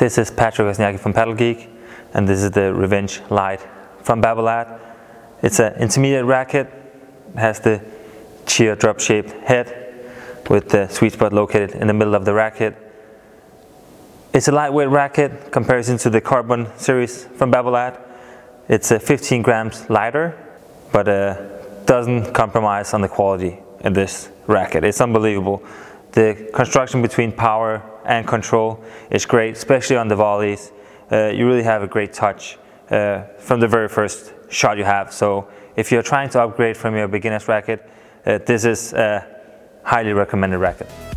This is Patrick Wozniaki from PadelGeek, and this is the Revenge Light from Babolat. It's an intermediate racket. It has the sheer drop-shaped head with the sweet spot located in the middle of the racket. It's a lightweight racket comparison to the Carbon series from Babolat. It's 15 grams lighter, but doesn't compromise on the quality in this racket. It's unbelievable. The construction between power and control is great, especially on the volleys. You really have a great touch from the very first shot you have. So if you're trying to upgrade from your beginner's racket, this is a highly recommended racket.